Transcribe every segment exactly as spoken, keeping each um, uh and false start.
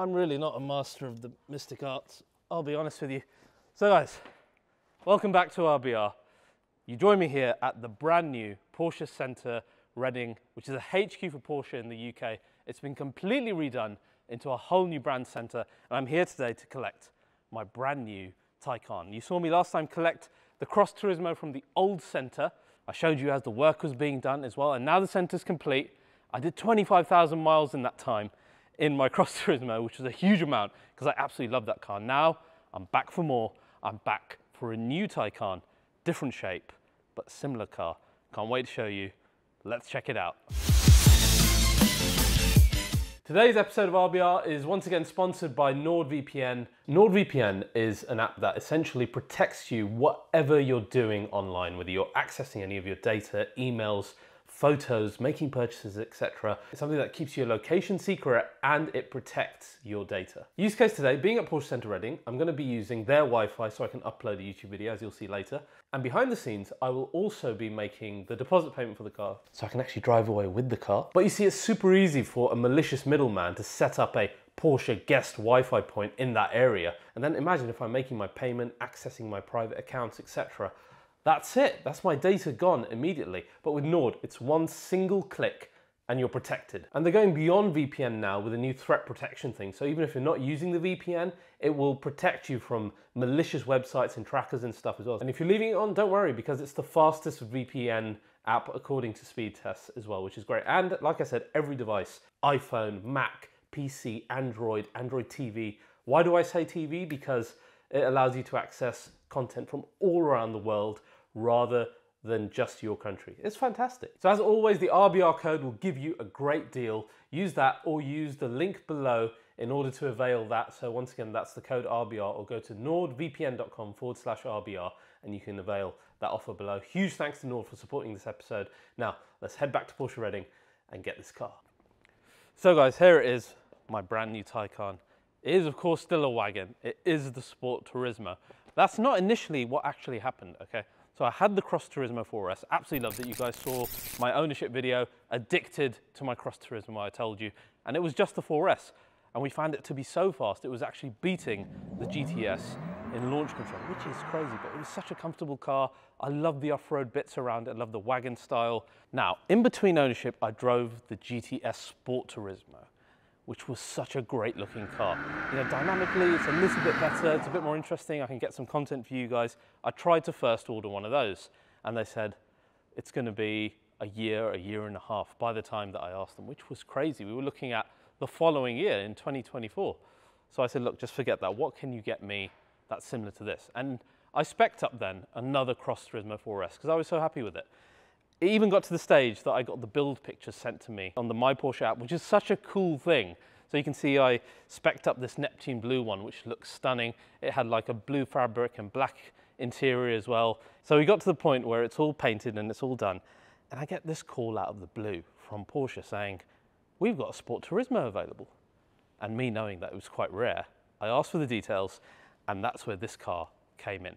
I'm really not a master of the mystic arts, I'll be honest with you. So guys, welcome back to R B R. You join me here at the brand new Porsche Centre Reading, which is a H Q for Porsche in the U K. It's been completely redone into a whole new brand centre, and I'm here today to collect my brand new Taycan. You saw me last time collect the Cross Turismo from the old centre. I showed you as the work was being done as well, and now the centre's complete. I did twenty-five thousand miles in that time in my Cross Turismo, which was a huge amount because I absolutely love that car. Now I'm back for more. I'm back for a new Taycan, different shape, but similar car. Can't wait to show you. Let's check it out. Today's episode of R B R is once again sponsored by NordVPN. NordVPN is an app that essentially protects you whatever you're doing online, whether you're accessing any of your data, emails, photos, making purchases, et cetera. It's something that keeps your location secret and it protects your data. Use case today, being at Porsche Centre Reading, I'm gonna be using their Wi-Fi so I can upload a YouTube video, as you'll see later. And behind the scenes, I will also be making the deposit payment for the car so I can actually drive away with the car. But you see, it's super easy for a malicious middleman to set up a Porsche guest Wi-Fi point in that area. And then imagine if I'm making my payment, accessing my private accounts, et cetera. That's it, that's my data gone immediately. But with Nord, it's one single click and you're protected. And they're going beyond V P N now with a new threat protection thing. So even if you're not using the V P N, it will protect you from malicious websites and trackers and stuff as well. And if you're leaving it on, don't worry, because it's the fastest V P N app according to speed tests as well, which is great. And like I said, every device, iPhone, Mac, P C, Android, Android T V. Why do I say T V? Because it allows you to access content from all around the world rather than just your country. It's fantastic. So as always, the R B R code will give you a great deal. Use that or use the link below in order to avail that. So once again, that's the code R B R, or go to nordvpn.com forward slash RBR and you can avail that offer below. Huge thanks to Nord for supporting this episode. Now let's head back to Porsche Reading and get this car. So guys, here it is, my brand new Taycan. It is of course still a wagon. It is the Sport Turismo. That's not initially what actually happened, okay? So I had the Cross Turismo four S, absolutely loved it. You guys saw my ownership video, addicted to my Cross Turismo, I told you, and it was just the four S. And we found it to be so fast, it was actually beating the G T S in launch control, which is crazy, but it was such a comfortable car. I love the off-road bits around it, I love the wagon style. Now, in between ownership, I drove the G T S Sport Turismo, which was such a great looking car. You know, dynamically, it's a little bit better, it's a bit more interesting, I can get some content for you guys. I tried to first order one of those, and they said, it's gonna be a year, a year and a half by the time that I asked them, which was crazy. We were looking at the following year in twenty twenty-four. So I said, look, just forget that. What can you get me that's similar to this? And I spec'd up then another Cross Turismo four S, because I was so happy with it. It even got to the stage that I got the build pictures sent to me on the My Porsche app, which is such a cool thing. So you can see I spec'd up this Neptune blue one, which looks stunning. It had like a blue fabric and black interior as well. So we got to the point where it's all painted and it's all done. And I get this call out of the blue from Porsche saying, we've got a Sport Turismo available. And me knowing that it was quite rare, I asked for the details, and that's where this car came in.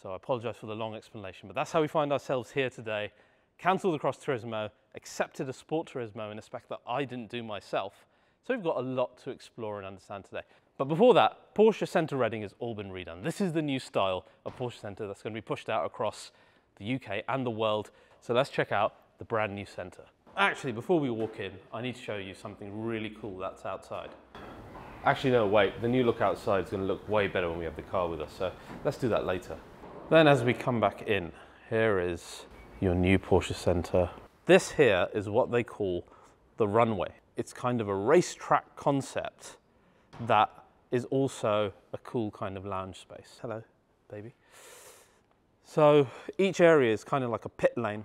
So I apologize for the long explanation, but that's how we find ourselves here today. Cancelled the Cross Turismo, accepted a Sport Turismo in a spec that I didn't do myself. So we've got a lot to explore and understand today. But before that, Porsche Centre Reading has all been redone. This is the new style of Porsche Centre that's going to be pushed out across the U K and the world. So let's check out the brand new centre. Actually, before we walk in, I need to show you something really cool that's outside. Actually, no, wait, the new look outside is going to look way better when we have the car with us. So let's do that later. Then as we come back in, here is your new Porsche Centre. This here is what they call the runway. It's kind of a racetrack concept that is also a cool kind of lounge space. Hello, baby. So each area is kind of like a pit lane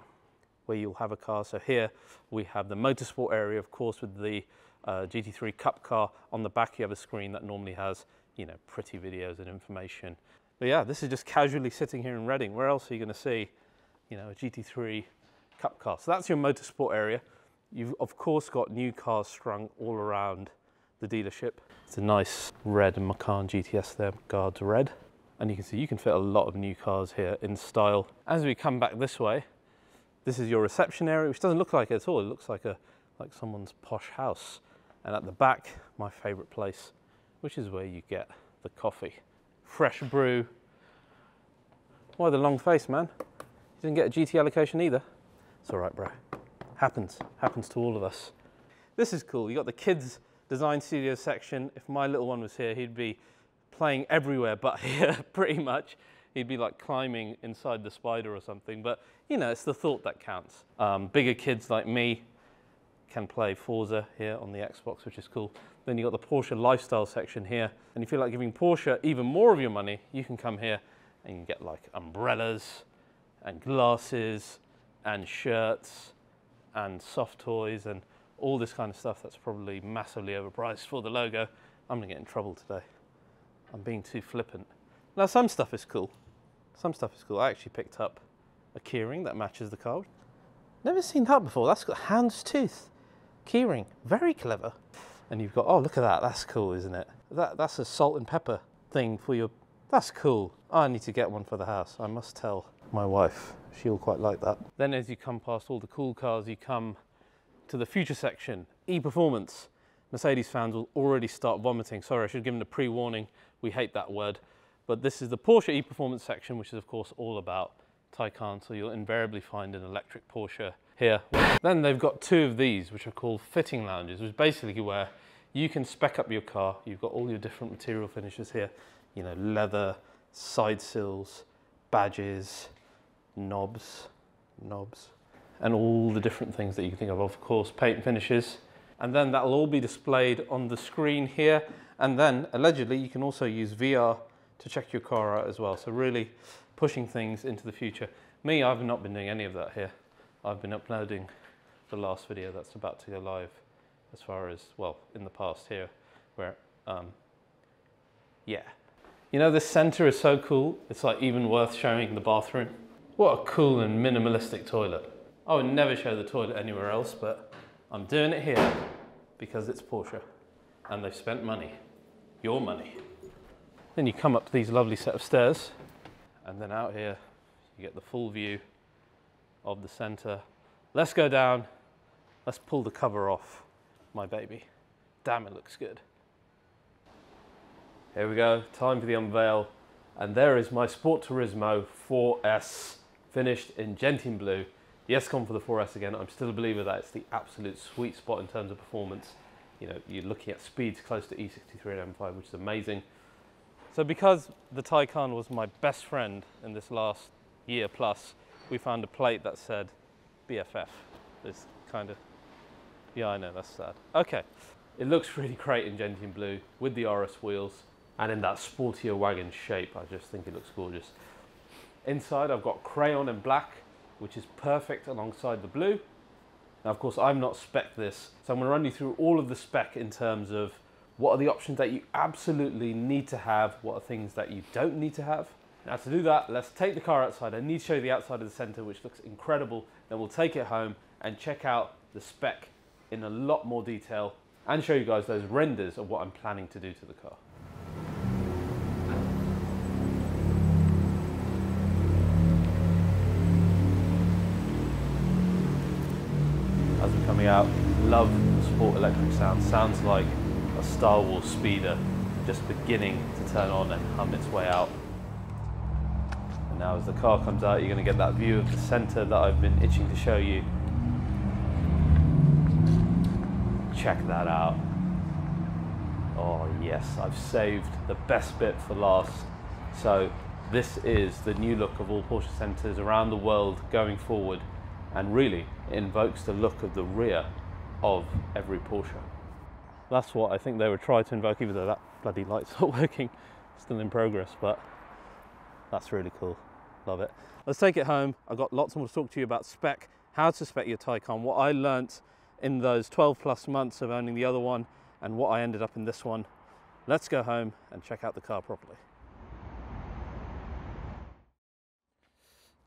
where you'll have a car. So here we have the motorsport area, of course, with the uh, G T three Cup car. On the back, you have a screen that normally has, you know, pretty videos and information. But yeah, this is just casually sitting here in Reading. Where else are you gonna see, you know, a G T three Cup car? So that's your motorsport area. You've of course got new cars strung all around the dealership. It's a nice red Macan G T S there, guards red. And you can see you can fit a lot of new cars here in style. As we come back this way, this is your reception area, which doesn't look like it at all. It looks like a like someone's posh house. And at the back, my favorite place, which is where you get the coffee. Fresh brew. Why the long face, man? You didn't get a G T allocation either. It's all right, bro. Happens. Happens to all of us. This is cool. You got the kids' design studio section. If my little one was here, he'd be playing everywhere but here, pretty much. He'd be like climbing inside the spider or something, but you know, it's the thought that counts. Um, bigger kids like me can play Forza here on the Xbox, which is cool. Then you got the Porsche lifestyle section here, and if you feel like giving Porsche even more of your money, you can come here and you can get like umbrellas and glasses and shirts and soft toys and all this kind of stuff that's probably massively overpriced for the logo. I'm gonna get in trouble today. I'm being too flippant. Now some stuff is cool. Some stuff is cool. I actually picked up a keyring that matches the car. Never seen that before. That's got hound's tooth keyring. Very clever. And you've got, oh, look at that. That's cool, isn't it? That That's a salt and pepper thing for your, that's cool. I need to get one for the house. I must tell my wife. She'll quite like that. Then as you come past all the cool cars, you come to the future section, E-Performance. Mercedes fans will already start vomiting. Sorry, I should have given a pre-warning. We hate that word. But this is the Porsche E-Performance section, which is of course all about Taycan, so you'll invariably find an electric Porsche here. Then they've got two of these, which are called fitting lounges, which is basically where you can spec up your car. You've got all your different material finishes here, you know, leather, side sills, badges, knobs, knobs, and all the different things that you can think of, of course, paint finishes. And then that'll all be displayed on the screen here. And then allegedly you can also use V R to check your car out as well. So really pushing things into the future. Me, I've not been doing any of that here. I've been uploading the last video that's about to go live as far as, well, in the past here, where, um, yeah. You know, this center is so cool. It's like even worth showing the bathroom. What a cool and minimalistic toilet. I would never show the toilet anywhere else, but I'm doing it here because it's Porsche and they've spent money, your money. Then you come up to these lovely set of stairs, and then out here you get the full view of the centre. Let's go down. Let's pull the cover off my baby. Damn, it looks good. Here we go. Time for the unveil. And there is my Sport Turismo four S, finished in Gentian blue. The S gone for the four S again. I'm still a believer that it's the absolute sweet spot in terms of performance. You know, you're looking at speeds close to E sixty-three and M five, which is amazing. So because the Taycan was my best friend in this last year plus, we found a plate that said B F F. It's kind of, yeah, I know, that's sad. Okay, it looks really great in Gentian blue with the R S wheels and in that sportier wagon shape. I just think it looks gorgeous. Inside, I've got crayon and black, which is perfect alongside the blue. Now, of course, I've not spec'd this, so I'm gonna run you through all of the spec in terms of what are the options that you absolutely need to have? What are things that you don't need to have? Now to do that, let's take the car outside. I need to show you the outside of the center, which looks incredible. Then we'll take it home and check out the spec in a lot more detail and show you guys those renders of what I'm planning to do to the car. As we're coming out, love the sport electric sound. Sounds like Star Wars speeder just beginning to turn on and hum its way out. And now as the car comes out, you're going to get that view of the center that I've been itching to show you. Check that out. Oh yes, I've saved the best bit for last. So this is the new look of all Porsche centers around the world going forward, and really it invokes the look of the rear of every Porsche. That's what I think they would try to invoke, even though that bloody light's not working, still in progress, but that's really cool. Love it. Let's take it home. I've got lots more to talk to you about spec, how to spec your Taycan, what I learnt in those twelve plus months of owning the other one and what I ended up in this one. Let's go home and check out the car properly.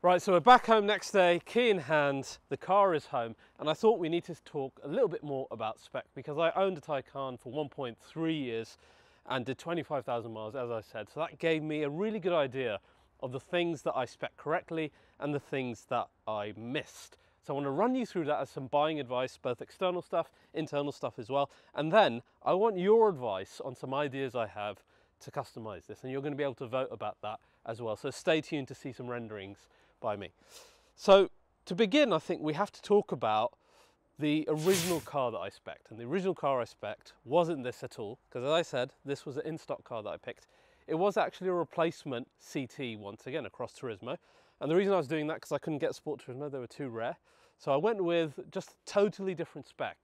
Right, so we're back home next day, key in hand, the car is home, and I thought we need to talk a little bit more about spec because I owned a Taycan for one point three years and did twenty-five thousand miles, as I said, so that gave me a really good idea of the things that I spec correctly and the things that I missed. So I want to run you through that as some buying advice, both external stuff, internal stuff as well. And then I want your advice on some ideas I have to customize this, and you're going to be able to vote about that as well. So stay tuned to see some renderings by me. So to begin, I think we have to talk about the original car that I spec'd, and the original car I spec'd wasn't this at all, because as I said, this was an in-stock car that I picked. It was actually a replacement C T, once again, a Cross Turismo. And the reason I was doing that, because I couldn't get Sport Turismo, they were too rare. So I went with just totally different spec.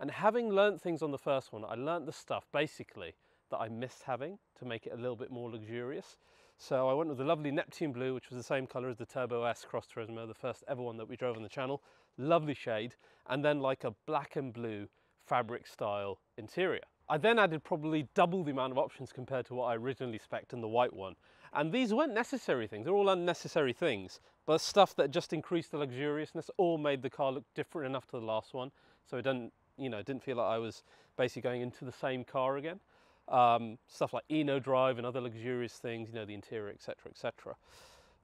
And having learned things on the first one, I learned the stuff basically that I missed having to make it a little bit more luxurious. So I went with the lovely Neptune Blue, which was the same color as the Turbo S Cross Turismo, the first ever one that we drove on the channel. Lovely shade. And then like a black and blue fabric style interior. I then added probably double the amount of options compared to what I originally spec'd in the white one. And these weren't necessary things, they're all unnecessary things, but stuff that just increased the luxuriousness or made the car look different enough to the last one. So it didn't, you know, it didn't feel like I was basically going into the same car again. Um, stuff like EnoDrive and other luxurious things, you know, the interior, et cetera, et cetera.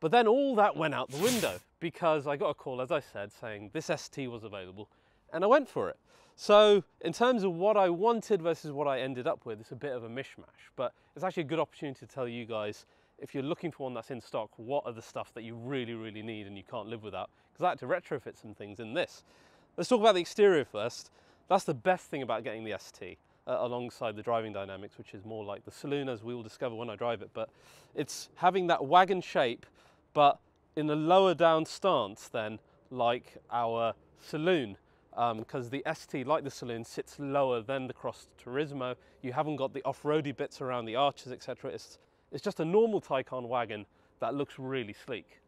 But then all that went out the window because I got a call, as I said, saying this S T was available, and I went for it. So in terms of what I wanted versus what I ended up with, it's a bit of a mishmash, but it's actually a good opportunity to tell you guys, if you're looking for one that's in stock, what are the stuff that you really, really need and you can't live without? Because I had to retrofit some things in this. Let's talk about the exterior first. That's the best thing about getting the S T. Uh, alongside the driving dynamics, which is more like the saloon, as we will discover when I drive it, but it's having that wagon shape but in a lower down stance than like our saloon, because um, the S T, like the saloon, sits lower than the Cross Turismo. You haven't got the off-roady bits around the arches, et cetera. It's, it's just a normal Taycan wagon that looks really sleek.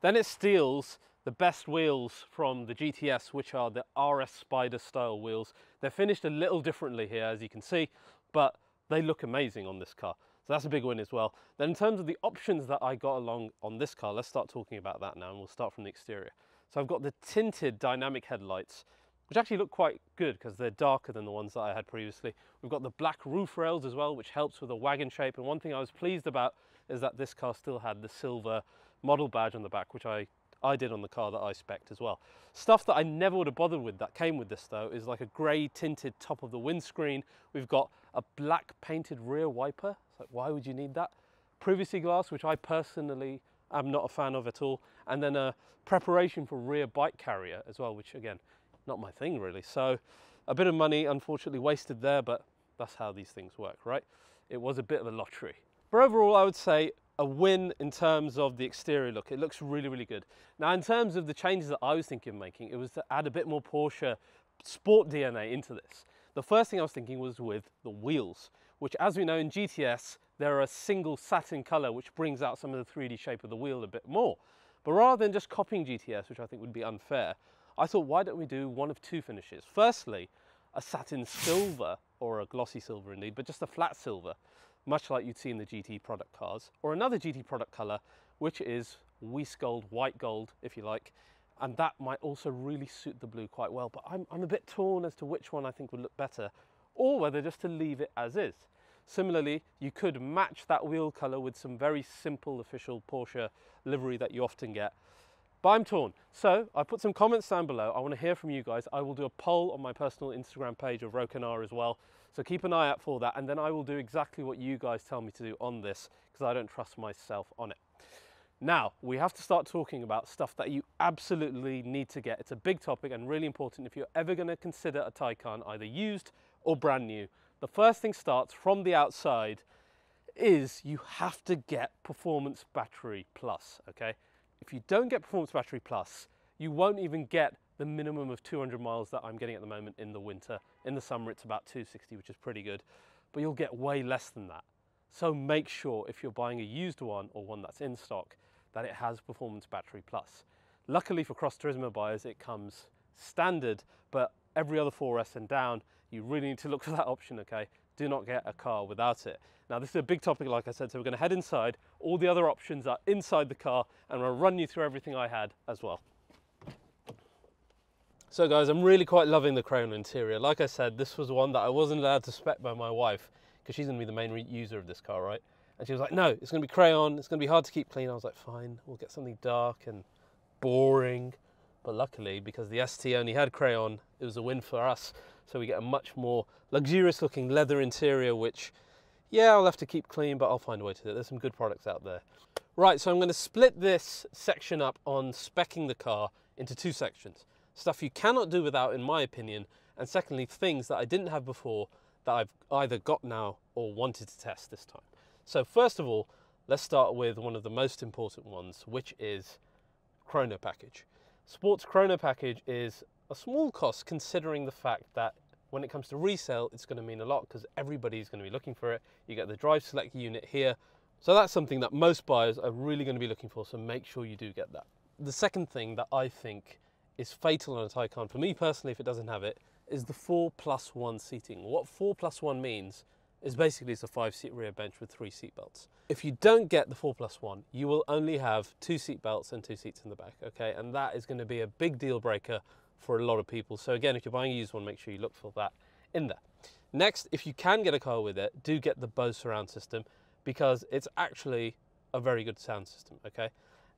Then it steals the best wheels from the G T S, which are the R S Spider style wheels. They're finished a little differently here, as you can see, but they look amazing on this car. So that's a big win as well. Then in terms of the options that I got along on this car, let's start talking about that now, and we'll start from the exterior. So I've got the tinted dynamic headlights, which actually look quite good because they're darker than the ones that I had previously. We've got the black roof rails as well, which helps with the wagon shape. And one thing I was pleased about is that this car still had the silver model badge on the back, which I I did on the car that I spec'd as well. Stuff that I never would have bothered with that came with this though is like a grey tinted top of the windscreen. We've got a black painted rear wiper. It's like, why would you need that? Privacy glass, which I personally am not a fan of at all. And then a preparation for rear bike carrier as well, which again, not my thing really. So a bit of money unfortunately wasted there, but that's how these things work, right? It was a bit of a lottery. But overall, I would say a win in terms of the exterior look. It looks really, really good. Now, in terms of the changes that I was thinking of making, it was to add a bit more Porsche sport D N A into this. The first thing I was thinking was with the wheels, which, as we know in G T S, they're a single satin color, which brings out some of the three D shape of the wheel a bit more. But rather than just copying G T S, which I think would be unfair, I thought, why don't we do one of two finishes? Firstly, a satin silver, or a glossy silver indeed, but just a flat silver, much like you'd see in the G T product cars, or another G T product color, which is Weiss gold, white gold, if you like. And that might also really suit the blue quite well, but I'm, I'm a bit torn as to which one I think would look better, or whether just to leave it as is. Similarly, you could match that wheel color with some very simple official Porsche livery that you often get. But I'm torn. So I put some comments down below. I want to hear from you guys. I will do a poll on my personal Instagram page of Rokanar as well. So keep an eye out for that. And then I will do exactly what you guys tell me to do on this, because I don't trust myself on it. Now, we have to start talking about stuff that you absolutely need to get. It's a big topic and really important if you're ever going to consider a Taycan, either used or brand new. The first thing starts from the outside is you have to get Performance Battery Plus, okay? If you don't get Performance Battery Plus, you won't even get the minimum of two hundred miles that I'm getting at the moment in the winter. In the summer, it's about two sixty, which is pretty good, but you'll get way less than that. So make sure if you're buying a used one or one that's in stock, that it has Performance Battery Plus. Luckily for Cross Turismo buyers, it comes standard, but every other four S and down, you really need to look for that option, okay? Do not get a car without it. Now, this is a big topic, like I said, so we're gonna head inside. All the other options are inside the car, and I'll run you through everything I had as well. So guys, I'm really quite loving the Chrono interior. Like I said, this was one that I wasn't allowed to spec by my wife, because she's gonna be the main user of this car, right? And she was like, no, it's gonna be crayon, it's gonna be hard to keep clean. I was like, fine, we'll get something dark and boring, But luckily, because the S T only had crayon, it was a win for us. So we get a much more luxurious looking leather interior, which, yeah, I'll have to keep clean, but I'll find a way to do it. There's some good products out there. Right, so I'm going to split this section up on speccing the car into two sections. Stuff you cannot do without, in my opinion, and secondly, things that I didn't have before that I've either got now or wanted to test this time. So first of all, let's start with one of the most important ones, which is Chrono package. Sports Chrono package is a small cost considering the fact that when it comes to resale, it's going to mean a lot because everybody's going to be looking for it. You get the drive select unit here. So that's something that most buyers are really going to be looking for, so make sure you do get that. The second thing that I think is fatal on a Taycan, for me personally, if it doesn't have it, is the four plus one seating. What four plus one means is basically it's a five seat rear bench with three seat belts. If you don't get the four plus one, you will only have two seat belts and two seats in the back, okay? And that is going to be a big deal breaker for a lot of people. So again, if you're buying a used one, make sure you look for that in there. Next, if you can get a car with it, do get the Bose surround system because it's actually a very good sound system, okay?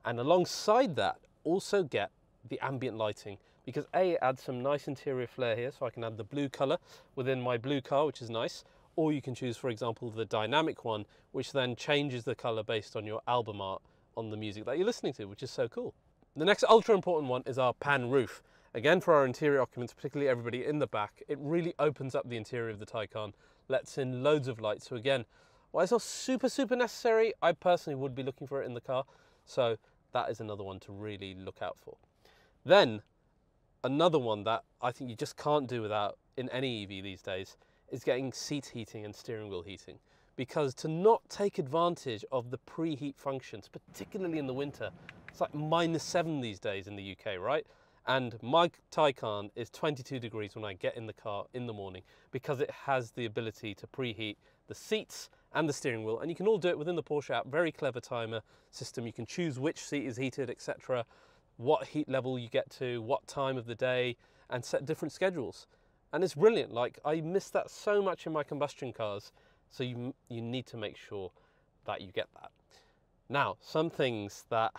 And alongside that, also get the ambient lighting because A, it adds some nice interior flair here, so I can add the blue color within my blue car, which is nice. Or you can choose, for example, the dynamic one, which then changes the color based on your album art on the music that you're listening to, which is so cool. The next ultra important one is our pan roof. Again, for our interior occupants, particularly everybody in the back, it really opens up the interior of the Taycan, lets in loads of light. So again, while it's not super, super necessary, I personally would be looking for it in the car. So that is another one to really look out for. Then another one that I think you just can't do without in any E V these days is getting seat heating and steering wheel heating, because to not take advantage of the preheat functions, particularly in the winter, it's like minus seven these days in the U K, right? And my Taycan is twenty-two degrees when I get in the car in the morning because it has the ability to preheat the seats and the steering wheel. And you can all do it within the Porsche app, very clever timer system. You can choose which seat is heated, et cetera, what heat level you get to, what time of the day, and set different schedules. And it's brilliant. Like, I miss that so much in my combustion cars. So you, you need to make sure that you get that. Now, some things that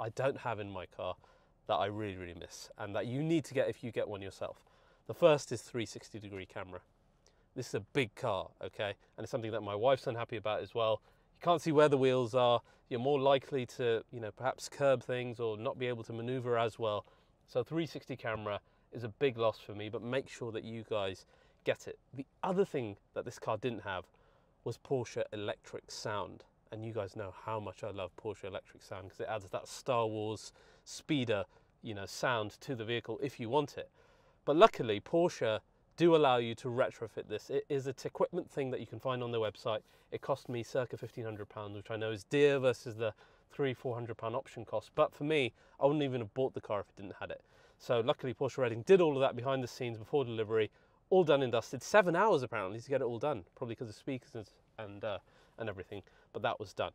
I don't have in my car that I really, really miss and that you need to get if you get one yourself. The first is three sixty degree camera. This is a big car, okay? And it's something that my wife's unhappy about as well. You can't see where the wheels are. You're more likely to, you know, perhaps curb things or not be able to maneuver as well. So three sixty camera is a big loss for me, but make sure that you guys get it. The other thing that this car didn't have was Porsche electric sound. And you guys know how much I love Porsche electric sound because it adds that Star Wars speeder, you know, sound to the vehicle if you want it. But luckily, Porsche do allow you to retrofit this. It is an equipment thing that you can find on their website. It cost me circa fifteen hundred pounds, which I know is dear versus the three, four hundred pound option cost. But for me, I wouldn't even have bought the car if it didn't have it. So luckily Porsche Reading did all of that behind the scenes before delivery, all done and dusted, seven hours apparently to get it all done, probably because of speakers and, uh, and everything, but that was done.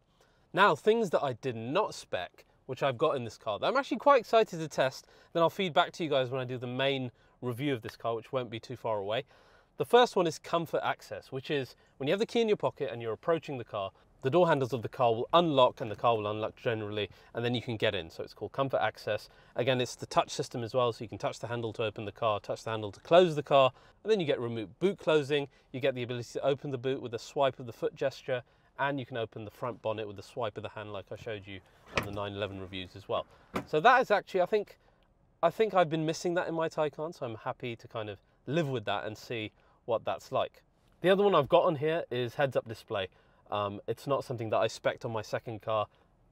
Now, things that I did not spec, which I've got in this car, that I'm actually quite excited to test, then I'll feed back to you guys when I do the main review of this car, which won't be too far away. The first one is comfort access, which is when you have the key in your pocket and you're approaching the car, the door handles of the car will unlock and the car will unlock generally, and then you can get in. So it's called comfort access. Again, it's the touch system as well. So you can touch the handle to open the car, touch the handle to close the car, and then you get remote boot closing. You get the ability to open the boot with a swipe of the foot gesture, and you can open the front bonnet with a swipe of the hand like I showed you on the nine eleven reviews as well. So that is actually, I think, I think I've been missing that in my Taycan. So I'm happy to kind of live with that and see what that's like. The other one I've got on here is heads-up display. Um, it's not something that I spec'd on my second car.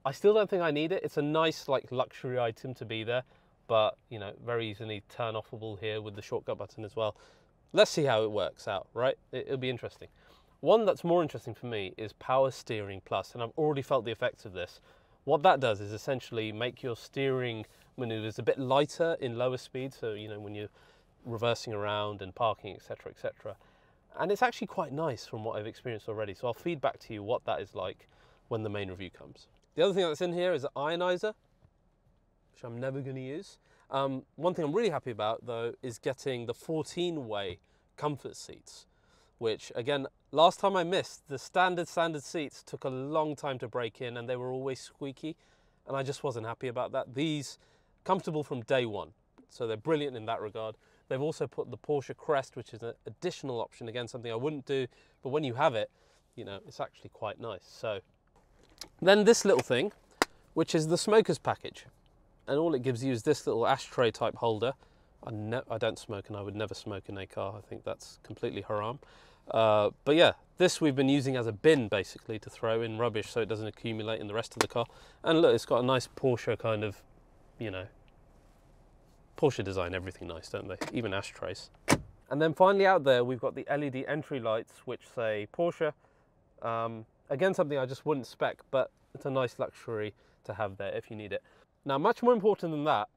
I still don't think I need it. It's a nice, like, luxury item to be there, but, you know, very easily turn offable here with the shortcut button as well. Let's see how it works out, right? It, it'll be interesting. One that's more interesting for me is power steering plus, and I've already felt the effects of this. What that does is essentially make your steering maneuvers a bit lighter in lower speed. So, you know, when you're reversing around and parking, et cetera, et cetera. And it's actually quite nice from what I've experienced already. So I'll feed back to you what that is like when the main review comes. The other thing that's in here is an ionizer, which I'm never going to use. Um, one thing I'm really happy about, though, is getting the fourteen way comfort seats, which, again, last time I missed, the standard standard seats took a long time to break in and they were always squeaky. And I just wasn't happy about that. These comfortable from day one. So they're brilliant in that regard. They've also put the Porsche crest, which is an additional option. Again, something I wouldn't do, but when you have it, you know, it's actually quite nice. So then this little thing, which is the smokers package. And all it gives you is this little ashtray type holder. I, ne I don't smoke, and I would never smoke in a car. I think that's completely haram. Uh, but yeah, this we've been using as a bin, basically, to throw in rubbish so it doesn't accumulate in the rest of the car. And look, it's got a nice Porsche kind of, you know, Porsche design everything nice, don't they? Even ashtrays. And then finally out there, we've got the L E D entry lights, which say Porsche. Um, again, something I just wouldn't spec, but it's a nice luxury to have there if you need it. Now, much more important than that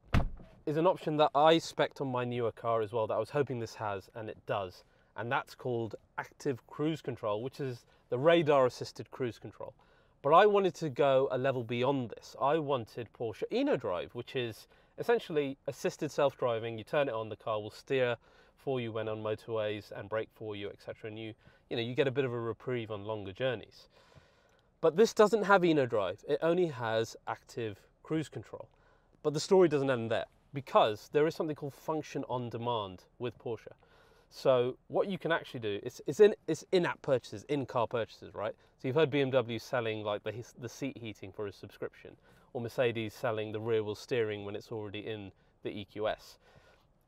is an option that I spec'd on my newer car as well that I was hoping this has, and it does. And that's called active cruise control, which is the radar assisted cruise control. But I wanted to go a level beyond this. I wanted Porsche InnoDrive, which is essentially assisted self-driving. You turn it on, the car will steer for you when on motorways and brake for you, et cetera. And you, you know, you get a bit of a reprieve on longer journeys. But this doesn't have InnoDrive. It only has active cruise control. But the story doesn't end there, because there is something called Function on Demand with Porsche. So what you can actually do, it's, it's, in, it's in-app purchases, in-car purchases, right? So you've heard B M W selling like the, the seat heating for a subscription, or Mercedes selling the rear wheel steering when it's already in the E Q S.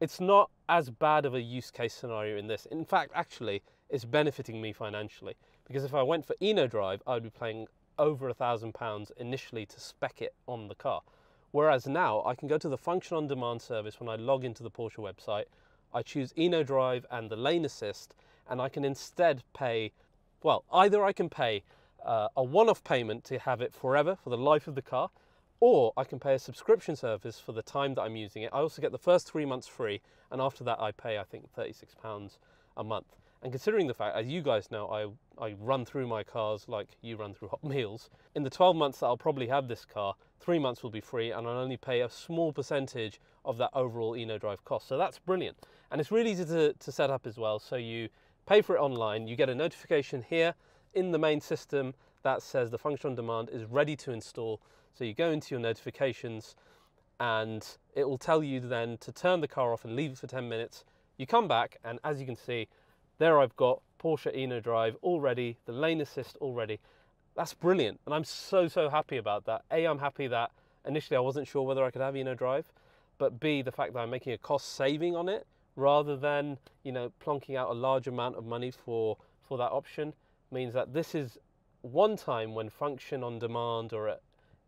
It's not as bad of a use case scenario in this. In fact, actually, it's benefiting me financially, because if I went for InnoDrive, I would be paying over a thousand pounds initially to spec it on the car. Whereas now I can go to the Function on Demand service when I log into the Porsche website, I choose InnoDrive and the Lane Assist, and I can instead pay, well, either I can pay uh, a one-off payment to have it forever for the life of the car, or I can pay a subscription service for the time that I'm using it. I also get the first three months free, and after that I pay, I think, thirty-six pounds a month. And considering the fact, as you guys know, I, I run through my cars like you run through hot meals, in the twelve months that I'll probably have this car, three months will be free, and I'll only pay a small percentage of that overall InnoDrive cost. So that's brilliant. And it's really easy to, to set up as well. So you pay for it online, you get a notification here in the main system that says the Function on Demand is ready to install. So you go into your notifications, and it will tell you then to turn the car off and leave it for ten minutes. You come back, and as you can see, there I've got Porsche InnoDrive already, the Lane Assist already. That's brilliant, and I'm so, so happy about that. A, I'm happy that initially I wasn't sure whether I could have InnoDrive, but B, the fact that I'm making a cost saving on it rather than, you know, plonking out a large amount of money for, for that option means that this is one time when Function on Demand or at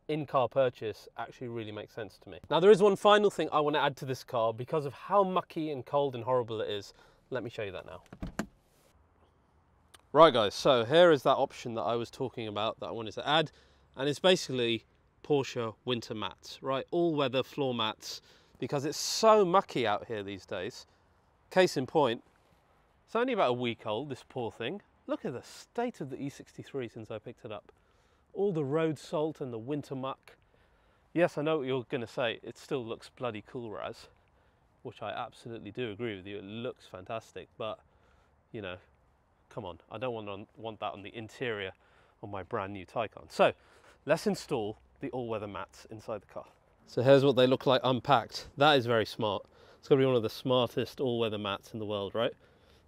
in-car purchase actually really makes sense to me. Now, there is one final thing I want to add to this car because of how mucky and cold and horrible it is. Let me show you that now. Right guys, so here is that option that I was talking about that I wanted to add, and it's basically Porsche winter mats, right? All weather floor mats, because it's so mucky out here these days. Case in point, it's only about a week old, this poor thing. Look at the state of the E sixty-three since I picked it up. All the road salt and the winter muck. Yes, I know what you're gonna say, it still looks bloody cool, Raz, which I absolutely do agree with you, it looks fantastic, but you know, come on, I don't want, on, want that on the interior on my brand new Taycan. So let's install the all-weather mats inside the car. So here's what they look like unpacked. That is very smart. It's gonna be one of the smartest all-weather mats in the world, right?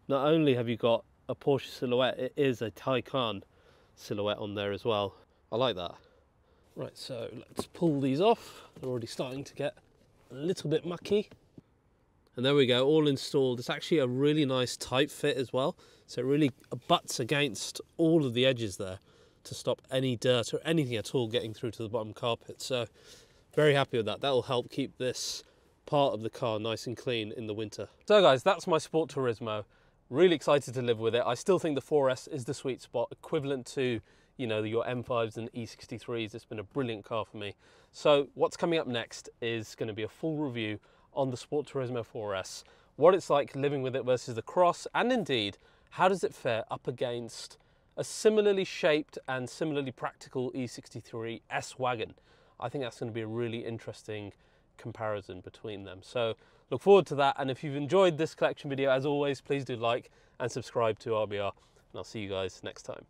Not only have you got a Porsche silhouette, it is a Taycan silhouette on there as well. I like that. Right, so let's pull these off. They're already starting to get a little bit mucky. And there we go, all installed. It's actually a really nice tight fit as well. So it really butts against all of the edges there to stop any dirt or anything at all getting through to the bottom carpet. So very happy with that. That'll help keep this part of the car nice and clean in the winter. So guys, that's my Sport Turismo. Really excited to live with it. I still think the four S is the sweet spot, equivalent to, you know, your M fives and E sixty-threes. It's been a brilliant car for me. So what's coming up next is going to be a full review on the Sport Turismo four S, what it's like living with it versus the Cross, and indeed, how does it fare up against a similarly shaped and similarly practical E sixty-three S wagon? I think that's going to be a really interesting comparison between them. So look forward to that. And if you've enjoyed this collection video, as always, please do like and subscribe to R B R, and I'll see you guys next time.